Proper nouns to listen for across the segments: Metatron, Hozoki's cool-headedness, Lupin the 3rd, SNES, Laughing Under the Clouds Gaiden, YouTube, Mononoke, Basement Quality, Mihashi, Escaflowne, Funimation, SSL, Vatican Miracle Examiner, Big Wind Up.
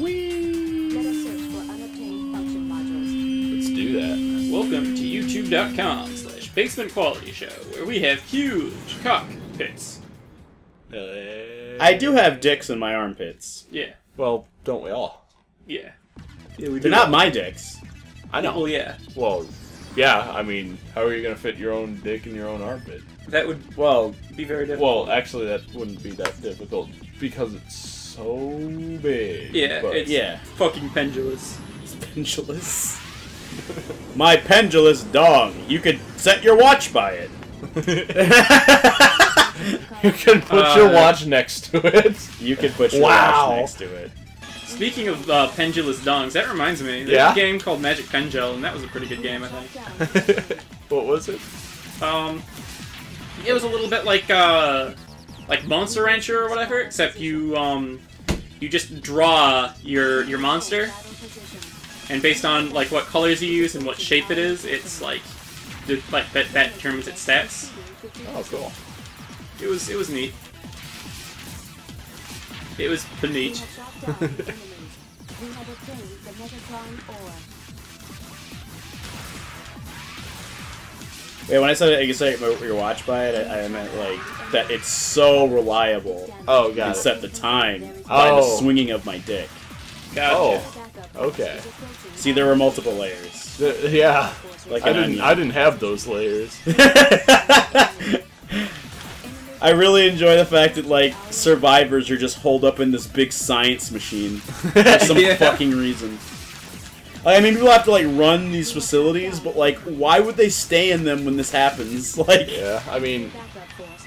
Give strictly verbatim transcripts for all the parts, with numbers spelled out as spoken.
Whee! Let us search for unobtained function modules. Let's do that. Welcome to youtube.com slash basement quality show, where we have huge cockpits. Uh, I do have dicks in my armpits. Yeah. Well, don't we all? Yeah. Yeah, we do. They're not my dicks. I know. Well, yeah. Well, yeah, I mean, how are you going to fit your own dick in your own armpit? That would, well, be very difficult. Well, actually, that wouldn't be that difficult, because it's so big. Yeah, but it's yeah. fucking pendulous. It's pendulous. My pendulous dong. You could set your watch by it. You can put uh, your watch next to it. You can put your wow. watch next to it. Speaking of uh, pendulous dongs, that reminds me. There's yeah? a game called Magic Pendulum, and that was a pretty good game, I think. What was it? Um, it was a little bit like uh, like Monster Rancher or whatever, except you um, you just draw your your monster, and based on like what colors you use and what shape it is, it's like like that that determines its stats. Oh, cool. It was it was neat. It was beneath. Yeah, when I said it, you said your watch by it, I, I meant like that it's so reliable. Oh, got it. Set the time by oh. the swinging of my dick. Gotcha. Oh, okay. See, there were multiple layers. The, yeah, like I didn't. Onion. I didn't have those layers. I really enjoy the fact that, like, survivors are just holed up in this big science machine for some yeah. fucking reason. Like, I mean, people have to, like, run these facilities, but, like, why would they stay in them when this happens? Like, yeah, I mean,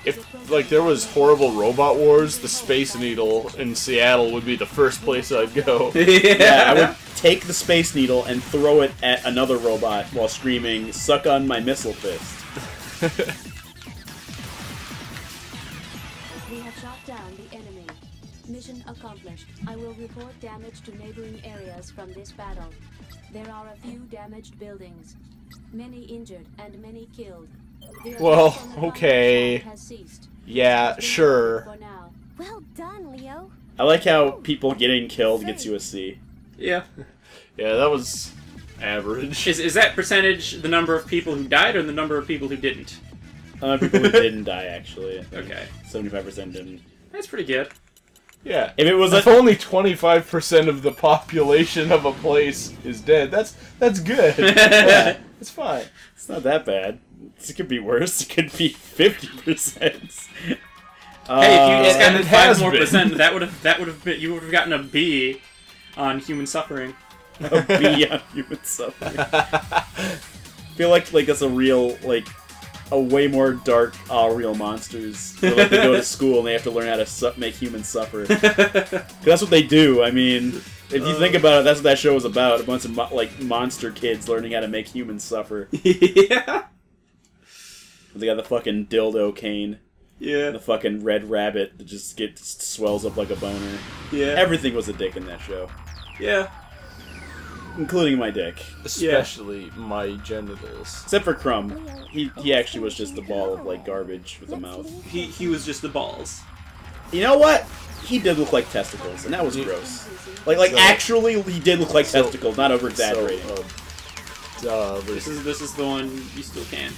if, like, there was horrible Robot Wars, the Space Needle in Seattle would be the first place I'd go. yeah. yeah, I would take the Space Needle and throw it at another robot while screaming, "Suck on my missile fist." Mission accomplished. I will report damage to neighboring areas from this battle. There are a few damaged buildings. Many injured and many killed. Well, okay. Yeah, sure. Well done, Leo. I like how people getting killed gets you a C. Yeah. Yeah, that was average. Is, is that percentage the number of people who died or the number of people who didn't? The number of people who didn't die, actually. Okay. seventy-five percent didn't. That's pretty good. Yeah, if it was if only twenty-five percent of the population of a place is dead, that's that's good. Yeah, it's fine. It's not that bad. It could be worse. It could be fifty percent. Hey, uh, if you just got five more percent, that would have that would have been you would have gotten a B on human suffering. A B on human suffering. I feel like like that's a real like. A way more dark, all real monsters. They're like they go to school and they have to learn how to su make humans suffer. That's what they do. I mean, if you uh, think about it, that's what that show was about. A bunch of mo like monster kids learning how to make humans suffer. Yeah. They got the fucking dildo cane. Yeah. The fucking red rabbit that just gets swells up like a boner. Yeah. Everything was a dick in that show. Yeah. Including my dick. Especially yeah. my genitals. Except for Crumb. He he actually was just the ball of, like, garbage with a mouth. He he was just the balls. You know what? He did look like testicles, and that was gross. Like, like so, actually, he did look like so, testicles, not over-exaggerating. So, uh, uh, this, is, this is the one you still can't.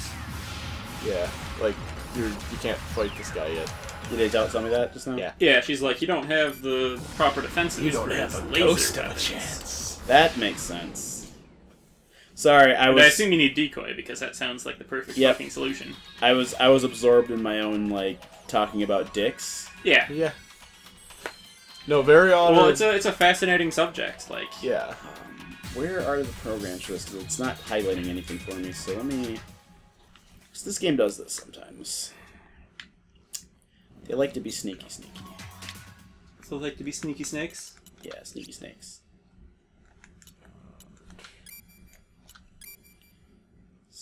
Yeah, like, you're, you can't fight this guy yet. Did they tell, tell me that just now? Yeah. Yeah, she's like, you don't have the proper defenses. You don't have a ghost of a chance. That makes sense. Sorry, I was. But I assume you need decoy because that sounds like the perfect yep. fucking solution. I was I was absorbed in my own like talking about dicks. Yeah. Yeah. No, very odd. Well, it's a it's a fascinating subject. Like. Yeah. Um, where are the programs listed? It's not highlighting anything for me, so let me. So this game does this sometimes. They like to be sneaky, sneaky. So they like to be sneaky snakes. Yeah, sneaky snakes.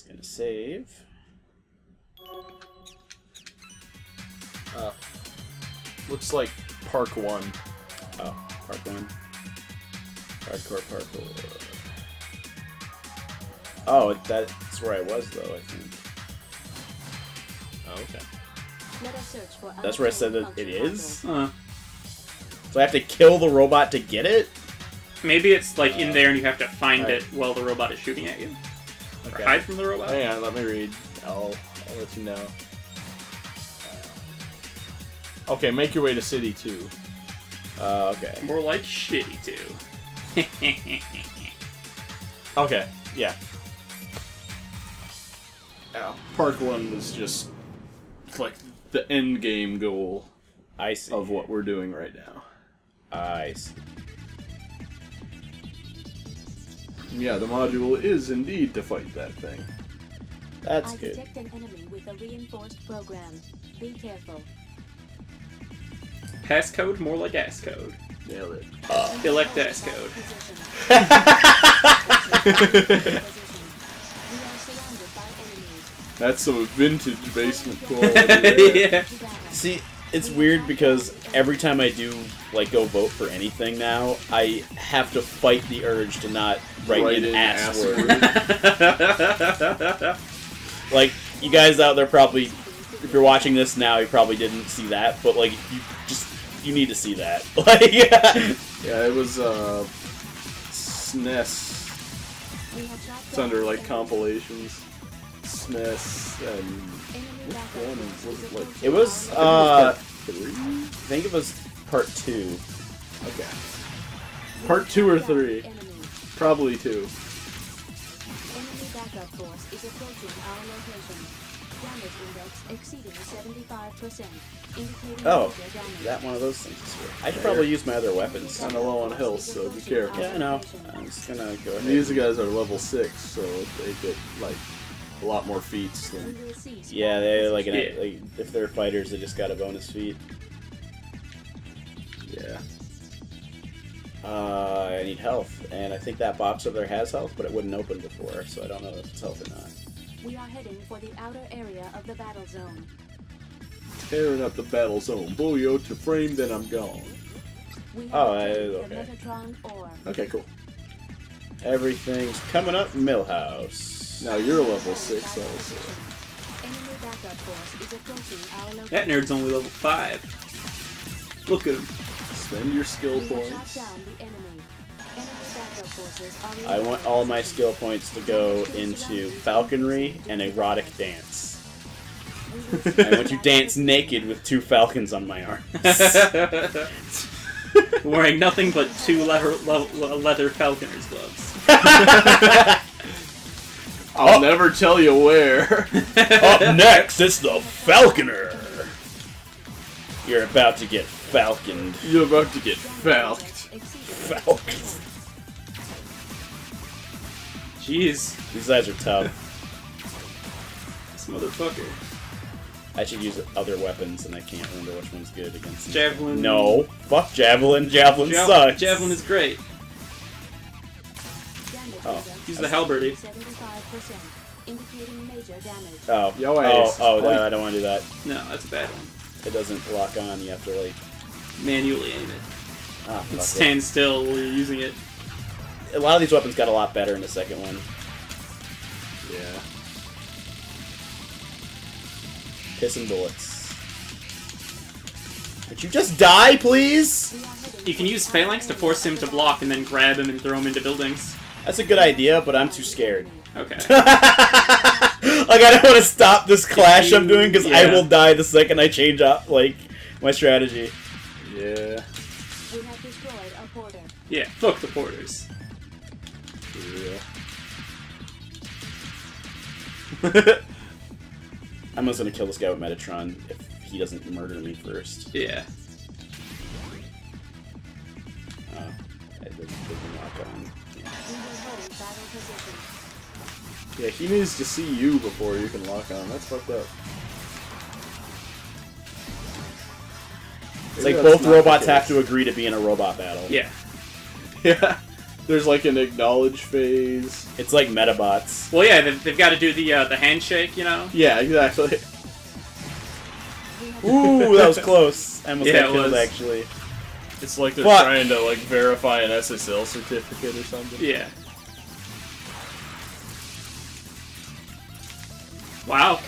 Gonna save. Uh, looks like Park One. Oh, Park One. Hardcore Parkour. Oh, that's where I was though. I think. Oh, okay. Let us search for that's where I said that it is. Uh-huh. So I have to kill the robot to get it. Maybe it's like uh, in there and you have to find right. it while the robot is shooting at you. Okay. Or hide from the robot. Hang on, let me read. I'll, I'll let you know. Okay, make your way to City two. Uh, okay. More like Shitty two. Okay, yeah. Ow. Park one was just like the end game goal I see. of what we're doing right now. I see. Yeah, the module is indeed to fight that thing. That's I good. Detect an enemy with a reinforced program. Be careful. Passcode, more like ass code. Nail it. Uh, Elect ass code. That's some vintage basement quality. Yeah. See, it's weird because every time I do like go vote for anything now, I have to fight the urge to not write, write an, an ass, ass word. word. Like, you guys out there probably, if you're watching this now, you probably didn't see that, but like you just. You need to see that. Like, yeah. yeah, it was uh, S N E S. It's under like compilations. S N E S and which one is what it like? It was uh, I think it was part three. I think it was part two. Okay. Part two or three? Probably two. Enemy backup force is approaching our location. Damage index exceeding seventy-five percent. Oh, that one of those things is weird. I should probably use my other weapons. Kind of low on health, so be careful. Yeah, I know. I'm just gonna go ahead. These guys are level six, so they get like a lot more feats. Than... Yeah, they like, an, yeah. like if they're fighters, they just got a bonus feat. Yeah. Uh, I need health, and I think that box over there has health, but it wouldn't open before, so I don't know if it's health or not. We are heading for the outer area of the battle zone. Tearing up the battle zone. Booyah to frame, then I'm gone. Oh, I, okay. Okay, cool. Everything's coming up, Millhouse. Now you're level six also. That nerd's only level five. Look at him. Spend your skill points. I want all my skill points to go into falconry and erotic dance. I want you dance naked with two falcons on my arms. Wearing nothing but two leather, le leather falconer's gloves. I'll Up. never tell you where. Up next, it's the falconer. You're about to get falconed. You're about to get falked. Falked. Jeez. These guys are tough. This motherfucker. I should use other weapons, and I can't remember which one's good against me. Javelin. No. Fuck Javelin. Javelin Jav sucks. Javelin is great. Oh. Use the halberdy. Oh. Yo, oh, oh, no, I don't want to do that. No, that's a bad one. It doesn't lock on. You have to, like... manually aim it. Oh, and stand it. still while you're using it. A lot of these weapons got a lot better in the second one. Yeah. Pissing bullets. Could you just die, please? You can use Phalanx to force him to block and then grab him and throw him into buildings. That's a good idea, but I'm too scared. Okay. Like, I don't want to stop this clash you, I'm doing, because yeah. I will die the second I change up, like, my strategy. Yeah. We have destroyed a porter. Yeah, fuck the porters. Yeah. I'm just gonna kill this guy with Metatron if he doesn't murder me first. Yeah. Oh, uh, I didn't knock on. Yeah, he needs to see you before you can lock on. That's fucked up. It's Maybe like both robots have to agree to be in a robot battle. Yeah. Yeah. There's like an acknowledge phase. It's like Metabots. Well, yeah, they've, they've got to do the uh, the handshake, you know. Yeah, exactly. Ooh, that was close. I almost yeah, got killed, it actually. It's like they're Fuck. trying to like verify an S S L certificate or something. Yeah. Wow,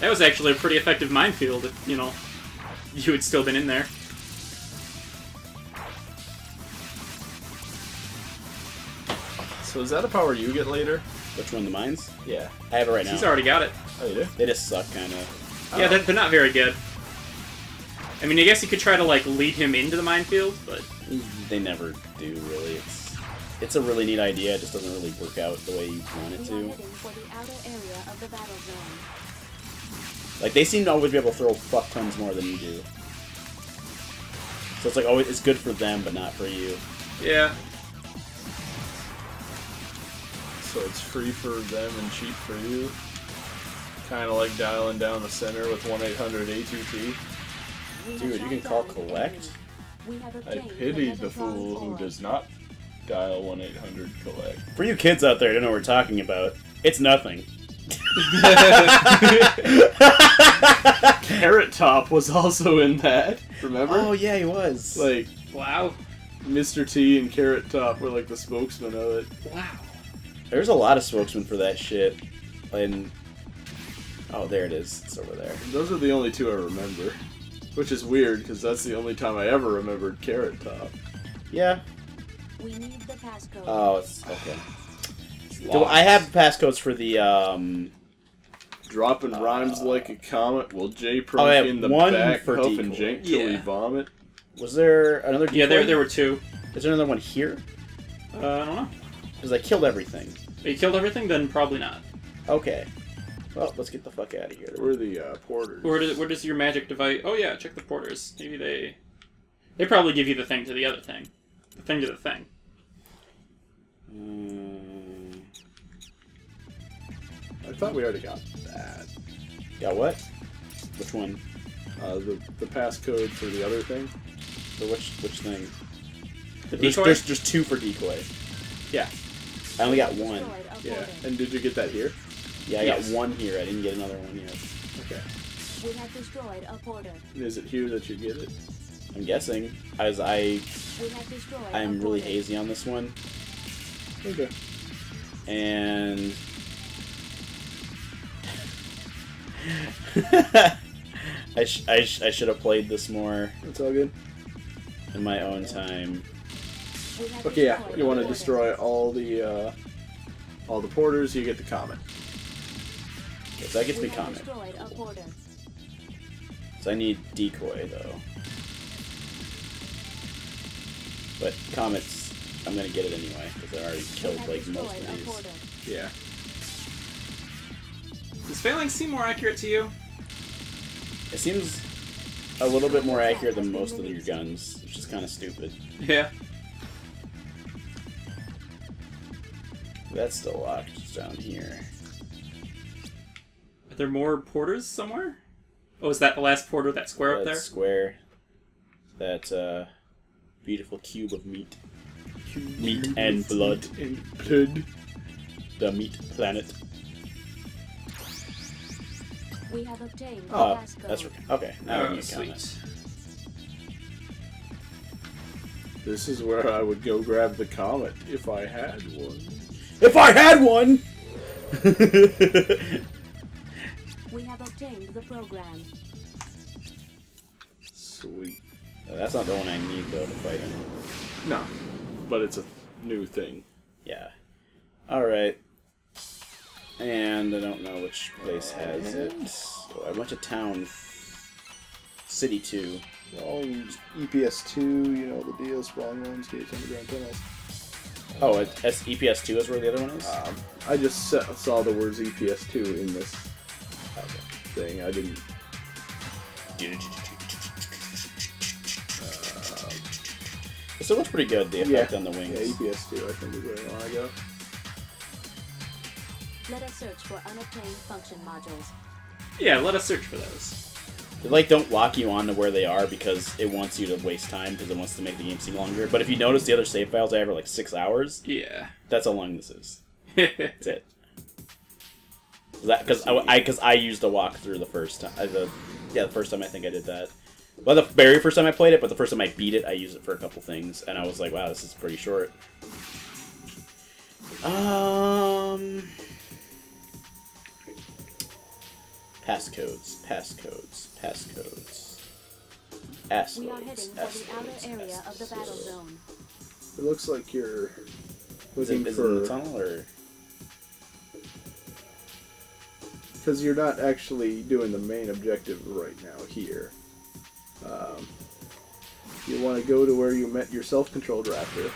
that was actually a pretty effective minefield. If, you know, you had still been in there. So is that a power you get later? Which one, the mines? Yeah. I have it right now. She's already got it. Oh, you do? They just suck, kind of. Yeah, oh. they're, they're not very good. I mean, I guess you could try to, like, lead him into the minefield, but... They never do, really. It's, it's a really neat idea, it just doesn't really work out the way you want it to. Like, they seem to always be able to throw fuck tons more than you do. So it's like, always, it's good for them, but not for you. Yeah. So it's free for them and cheap for you. Kind of like dialing down the center with one eight hundred A two T. Dude, you can call collect? I pity the fool who does not dial one eight hundred collect. For you kids out there who don't know what we're talking about, it's nothing. Carrot Top was also in that, remember? Oh yeah, he was. Like, wow. Mister T and Carrot Top were like the spokesman of it. Wow. There's a lot of spokesmen for that shit. And oh, there it is. It's over there. Those are the only two I remember. Which is weird, because that's the only time I ever remembered Carrot Top. Yeah. We need the passcode. Oh, it's okay. Do I have passcodes for the, um... Dropping uh, rhymes like a comet, will J probe in the back, huff and jank till we vomit? Was there another decoy? Yeah, there, there were two. Is there another one here? Uh, I don't know. Because I killed everything. If you killed everything? Then probably not. Okay. Well, let's get the fuck out of here. Where are the, uh, porters? Where does, where does your magic device... Oh yeah, check the porters. Maybe they... They probably give you the thing to the other thing. The thing to the thing. Mm. I thought we already got that. Got what? Which one? Uh, the the passcode for the other thing. For which which thing? The there's, decoy. There's just two for decoy. Yeah. I only got one. Yeah. And did you get that here? Yeah, I yes. got one here. I didn't get another one yet. Okay. We have destroyed a porter. Is it here that you get it? I'm guessing. As I, I'm really hazy on this one. Okay. And. I, sh I, sh I should have played this more. It's all good. In my own time. Okay, yeah. You want to destroy all the uh, all the porters, you get the comet. Okay, so that gets me comet. So I need decoy, though. But comets, I'm going to get it anyway, because I already killed like most of these. Yeah. Does Phalanx seem more accurate to you? It seems a little bit more accurate than most of your guns, which is kind of stupid. Yeah. That's still locked. It's down here. Are there more porters somewhere? Oh, is that the last porter? That square that up there? That square. That uh, beautiful cube of meat. Cube meat cube and blood. Meat and blood. The meat planet. We have obtained oh, the that's right. Okay. Now oh, sweet. This is where I would go grab the comet if I had one. If I had one. We have obtained the program. Sweet. No, that's not the one I need though to fight anymore. No, but it's a new thing. Yeah. All right. And I don't know which place has it. Oh, I went to town. City two. Oh, E P S two, you know, the deal, sprawling landscapes, underground tunnels. Oh, it's E P S two is where the other one is? Um, I just saw the words E P S two in this thing. I didn't... Uh, it still looks pretty good, the effect yeah. on the wings. Yeah, E P S two, I think, is where I want to go. Let us search for unobtained function modules. Yeah, let us search for those. They, like, don't lock you on to where they are because it wants you to waste time because it wants to make the game seem longer. But if you notice the other save files I have are like six hours. Yeah. That's how long this is. That's it. Because I because I, I used the walkthrough the first time. The, yeah, the first time I think I did that. Well, the very first time I played it, but the first time I beat it, I used it for a couple things, and I was like, wow, this is pretty short. Um. Passcodes, passcodes, passcodes. Asscodes, we are heading for the outer area of the battle zone. It looks like your looking is it, is for... Is it in the tunnel, or...? Because you're not actually doing the main objective right now here. Um, you want to go to where you met your self-controlled raptor.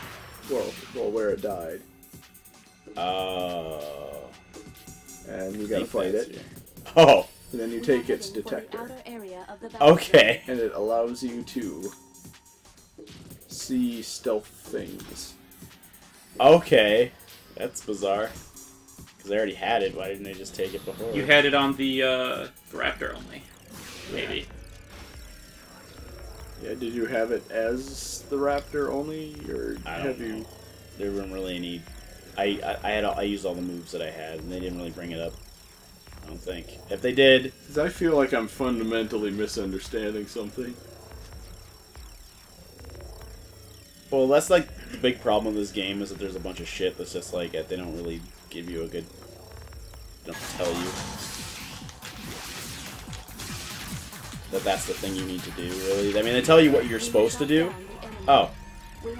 Well, well, where it died. Oh. Uh, and you gotta fight it. Here. Oh. And then you take its detector. Okay. And it allows you to see stealth things. Okay. That's bizarre. Because I already had it, why didn't I just take it before? You had it on the, uh, the raptor only. Maybe. Yeah, did you have it as the raptor only? Or I don't have know. You... There weren't really any... I, I, I, had all, I used all the moves that I had, and they didn't really bring it up. I don't think. If they did... Because I feel like I'm fundamentally misunderstanding something. Well, that's like the big problem with this game is that there's a bunch of shit that's just like, they don't really give you a good... They don't tell you that that's the thing you need to do, really. I mean, they tell you what you're supposed to do. Oh.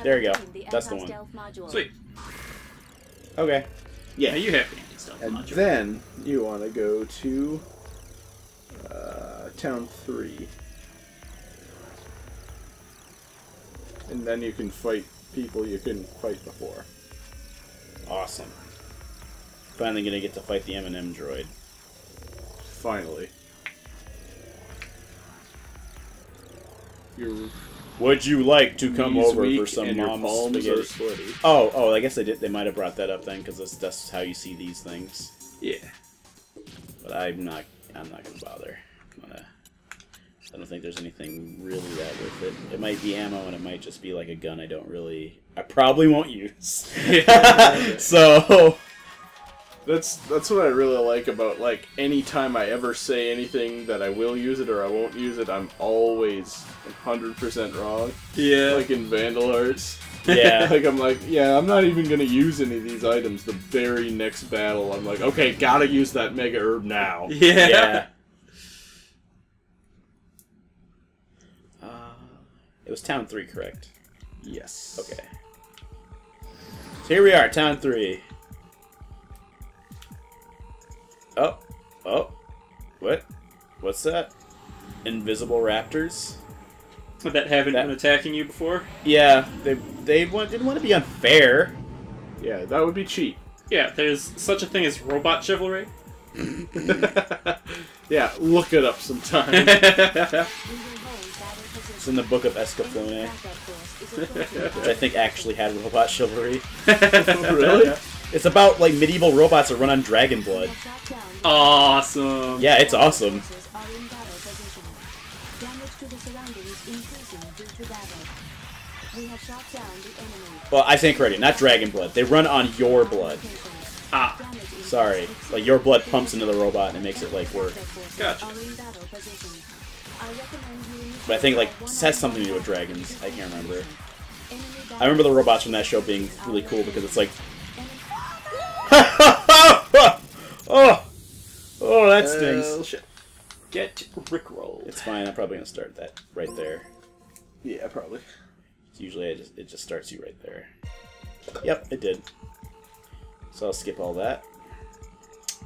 There you go. That's the one. Sweet. Okay. Yeah, yeah you have to. And module. Then you want to go to uh, Town three. And then you can fight people you couldn't fight before. Awesome. Finally going to get to fight the M and M droid. Finally. You're... Would you like to come Knees over for some mom's spaghetti? Oh, oh, I guess they did. They might have brought that up then, because that's, that's how you see these things. Yeah. But I'm not. I'm not gonna bother. I'm gonna, I don't think there's anything really that worth it. It might be ammo, and it might just be like a gun. I don't really. I probably won't use. So. That's that's what I really like about like any time I ever say anything that I will use it or I won't use it, I'm always one hundred percent wrong. Yeah. Like in Vandal Hearts. Yeah. Like I'm like, yeah, I'm not even gonna use any of these items. The very next battle, I'm like, okay, gotta use that mega herb now. Yeah. Yeah. Uh, it was Town three, correct? Yes. Okay. So here we are, Town three. Oh, oh, what? What's that? Invisible raptors? That haven't that... been attacking you before? Yeah, they they want, didn't want to be unfair. Yeah, that would be cheap. Yeah, there's such a thing as robot chivalry. Yeah, look it up sometime. It's in the book of Escaflowne, which I think actually had robot chivalry. Really? It's about like medieval robots that run on dragon blood. Awesome. Yeah, it's awesome. Well, I think right, not dragon blood. They run on your blood. Ah, sorry. Like your blood pumps into the robot and it makes it like work. Gotcha. But I think like this has something to do with dragons. I can't remember. I remember the robots from that show being really cool because it's like. Oh, oh, that stings. Uh, shit. Get rickrolled. It's fine. I'm probably gonna start that right there. Yeah, probably. Usually, I just it just starts you right there. Yep, it did. So I'll skip all that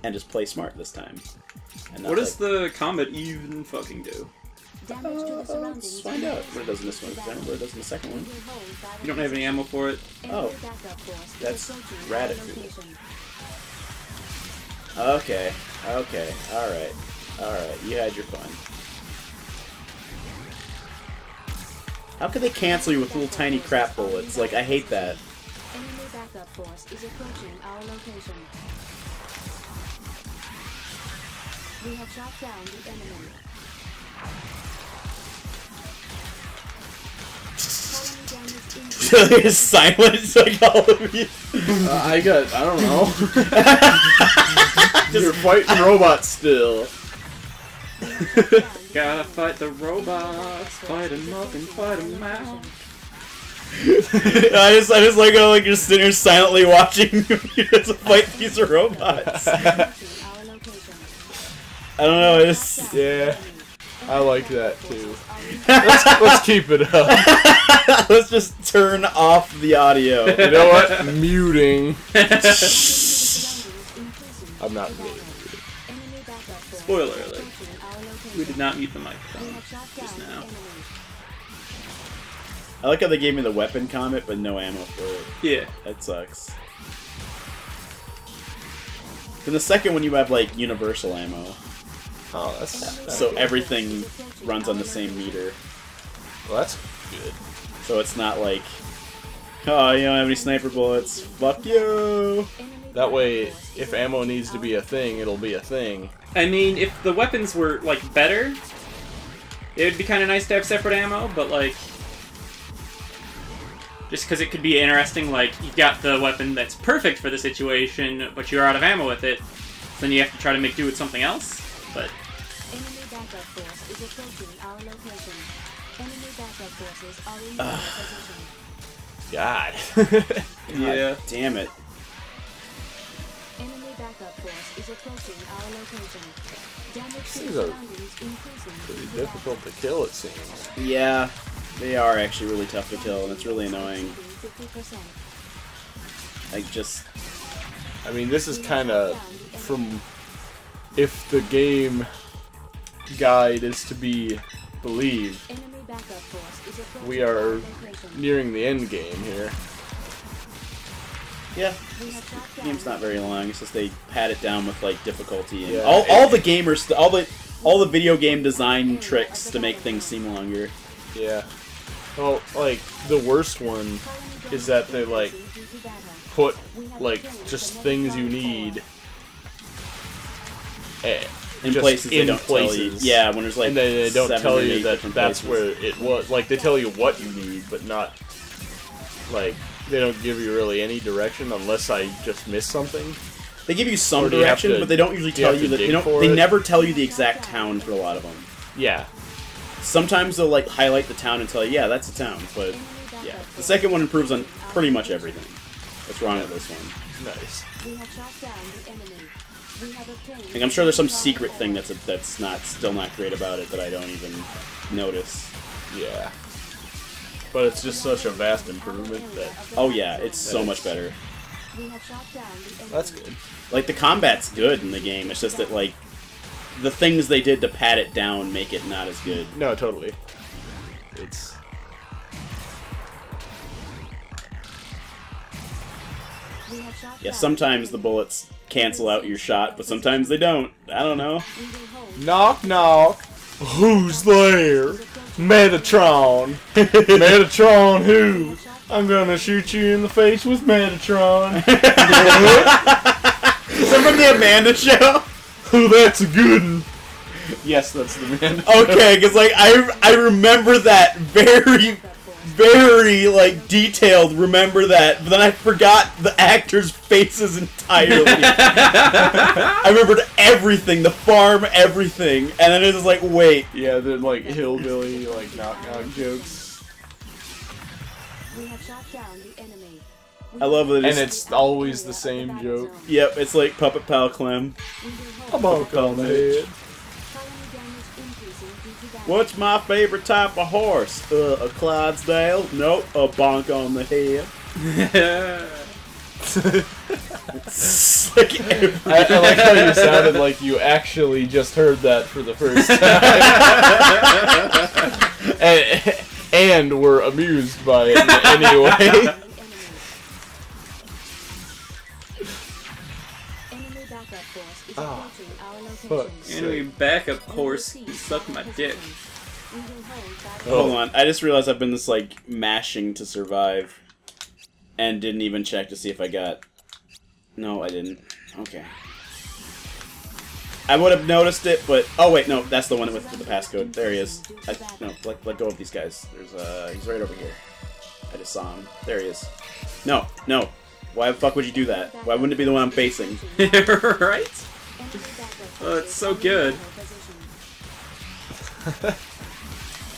and just play smart this time. And what does like... the comet even fucking do? Uh, let's find out. What it does in this one, what it does in the second one. You don't have any ammo for it. Oh, that's radical. Okay, okay, alright, alright, you had your fun. How could they cancel you with little tiny crap bullets? Like, I hate that. Enemy backup force is approaching our location. We have shot down the enemy. It's silence like all of you. Uh, I got, I don't know. You're fighting robots still. Gotta fight the robots, fight them up and fight them out. I just, I just like, oh, like you're sitting here silently watching you just fight these robots. I don't know, it's yeah. I like that too. Let's, let's keep it up. Let's just turn off the audio. You know what? Muting. I'm not muting. Spoiler alert. We did not mute the microphone just now. I like how they gave me the weapon comment, but no ammo for it. Yeah. That sucks. In the second one, you have, like, universal ammo. Oh, that's not that So good. Everything runs on the same meter. Well, that's good. So it's not like, oh, you don't have any sniper bullets. Fuck you! That way, if ammo needs to be a thing, it'll be a thing. I mean, if the weapons were, like, better, it would be kind of nice to have separate ammo, but, like, just because it could be interesting, like, you've got the weapon that's perfect for the situation, but you're out of ammo with it, so then you have to try to make do with something else, but... Uh, God. God. Yeah. Damn it. These are pretty difficult to kill, it seems. Yeah. They are actually really tough to kill, and it's really annoying. Like, just... I mean, this is kind of from... If the game guide is to be believed, we are nearing the end game here. Yeah. The game's not very long, it's just they pad it down with, like, difficulty. And yeah, all, all the gamers... All the, all the video game design tricks to make things seem longer. Yeah. Well, like, the worst one is that they, like, put, like, just things you need eh, in just places. In they don't places. Tell you. Yeah, when there's, like, and they, they don't tell you that that's places. Where it was. Like, they tell you what you need, but not, like, they don't give you really any direction unless I just miss something. They give you some direction, to, but they don't usually tell you, you that. They, don't, they never tell you the exact town for a lot of them. Yeah. Sometimes they'll, like, highlight the town and tell you, yeah, that's a town, but, yeah. The second one improves on pretty much everything that's wrong with this one. Nice. Like, I'm sure there's some secret thing that's a, that's not still not great about it that I don't even notice. Yeah. But it's just such a vast improvement that... Oh, yeah, it's so much better. That's good. Like, the combat's good in the game, it's just that, like, the things they did to pat it down make it not as good. No, totally. It's... Yeah, sometimes the bullets cancel out your shot, but sometimes they don't. I don't know. Knock, knock. Who's there? Metatron. Metatron who? I'm gonna shoot you in the face with Metatron. Is that from the Amanda Show? Oh, that's a good one. Yes, that's the man. Okay, because, like, I, I remember that very, very, like, detailed, remember that, but then I forgot the actors' faces entirely. I remembered everything, the farm, everything, and then it was like, wait. Yeah, they're, like, hillbilly, like, knock-knock jokes. We have shot down the enemy. I love it. And it's always the same joke. Yep, it's like Puppet Pal Clem. Puppet Pal Clem. What's my favorite type of horse? Uh, a Clydesdale? Nope, a bonk on the head. It's like every... I, I like how you sounded like you actually just heard that for the first time. and, and were amused by it in any way. Oh, fuck. Anyway, backup horse, you suck my dick. Oh. Hold on, I just realized I've been this, like, mashing to survive. And didn't even check to see if I got... No, I didn't. Okay. I would have noticed it, but... Oh, wait, no, that's the one with the passcode. There he is. I... No, let, let go of these guys. There's, uh, he's right over here. I just saw him. There he is. No, no. Why the fuck would you do that? Why wouldn't it be the one I'm facing? Right? Oh, it's so good.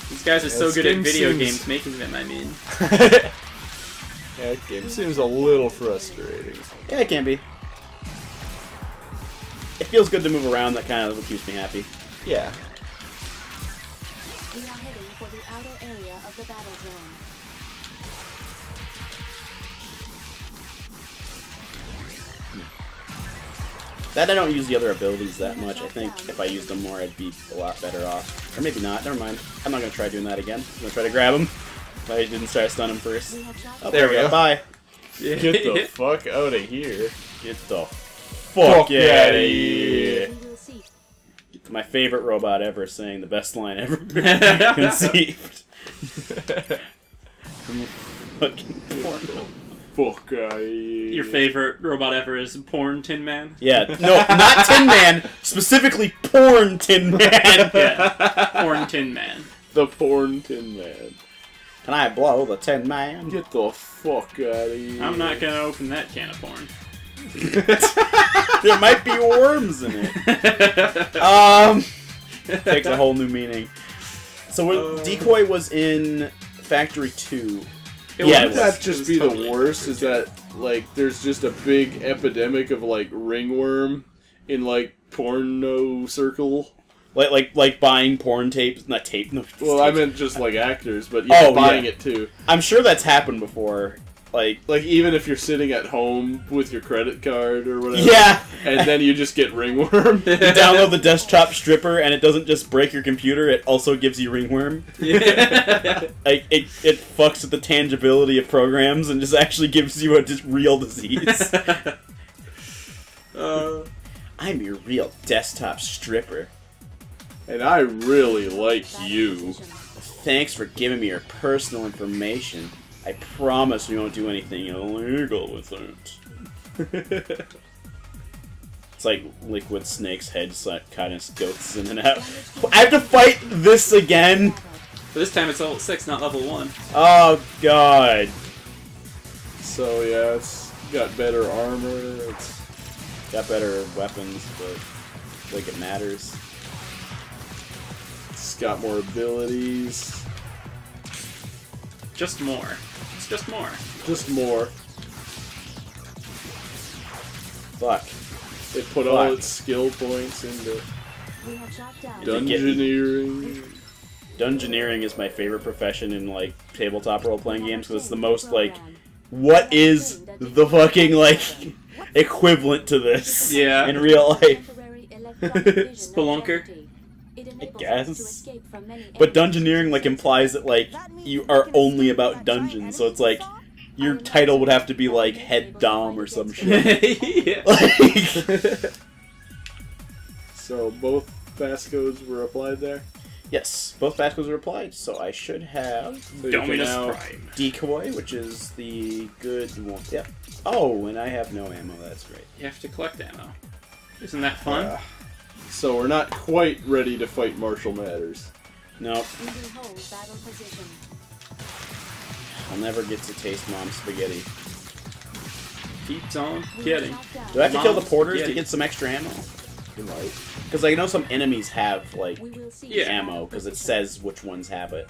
These guys are yeah, so good at video seems... games making them, I mean. Yeah, that game seems a little frustrating. Yeah, it can be. It feels good to move around, that kind of keeps me happy. Yeah. We are heading for the outer area of the battle zone. That I don't use the other abilities that much. I think if I used them more, I'd be a lot better off. Or maybe not. Never mind. I'm not going to try doing that again. I'm going to try to grab him. I didn't try to stun him first. Oh, there, there we go. go. Bye. Get the fuck out of here. Get the fuck, fuck out of here. My favorite robot ever saying the best line ever conceived. Fucking porno. Fuck out of here. Your favorite robot ever is Porn Tin Man? Yeah. No, not Tin Man. Specifically Porn Tin Man. Yeah. Porn Tin Man. The Porn Tin Man. Can I blow the Tin Man? Get the fuck out of here. I'm not going to open that can of porn. There might be worms in it. Um, takes a whole new meaning. So what, uh, Decoy was in Factory two. It yeah, wouldn't that just be totally the worst? Is that, like, there's just a big epidemic of, like, ringworm in, like, porno circle? Like, like, like buying porn tapes? Not tape, no. Well, tapes. I meant just, like, actors, but yeah, oh, buying yeah. it, too. I'm sure that's happened before. Like, like even if you're sitting at home with your credit card or whatever, yeah, and then you just get ringworm. You download the desktop stripper, and it doesn't just break your computer; it also gives you ringworm. Yeah. Like, it it fucks with the tangibility of programs and just actually gives you a just real disease. uh, I'm your real desktop stripper, and I really like you. Thanks for giving me your personal information. I promise we won't do anything illegal with it. It's like Liquid Snake's head kind of goes in and out. I have to fight this again! But this time it's level six, not level one. Oh, God. So, yeah, it's got better armor, it's got better weapons, but, like, it matters. It's got more abilities. Just more. It's just more. Just more. Fuck. They put Fuck. all its skill points into dungeoneering. Dungeoneering is my favorite profession in, like, tabletop role-playing games, because it's the most, like, what is the fucking, like, equivalent to this yeah. in real life? Spelunker? I guess. But dungeoneering, like, implies that, like, you are only about dungeons, so it's like, your title would have to be, like, Head Dom or some shit. Like, so, both pass codes were applied there? Yes, both pass codes were applied, so I should have so Dominus Prime. Decoy, which is the good one. Yep. Oh, and I have no ammo, that's great. You have to collect ammo. Isn't that fun? Uh, So we're not quite ready to fight martial matters. Nope. I'll never get to taste Mom's spaghetti. Keeps on getting. Do I have to Mom's kill the porters spaghetti. to get some extra ammo? You might. Because I know some enemies have, like, yeah. ammo, because it says which ones have it.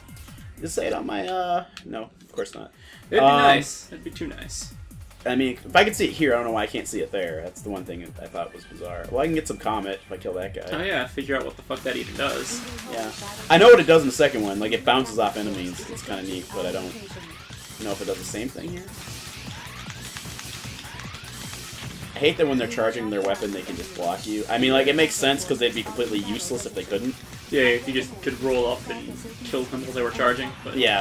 Just say it on my, uh... No, of course not. It'd be um, nice. It'd be too nice. I mean, if I could see it here, I don't know why I can't see it there. That's the one thing I thought was bizarre. Well, I can get some Comet if I kill that guy. Oh yeah, figure out what the fuck that even does. Yeah. I know what it does in the second one. Like, it bounces off enemies. It's kind of neat, but I don't know if it does the same thing here. I hate that when they're charging their weapon, they can just block you. I mean, like, it makes sense because they'd be completely useless if they couldn't. Yeah, if you just could roll up and kill them while they were charging. But... yeah.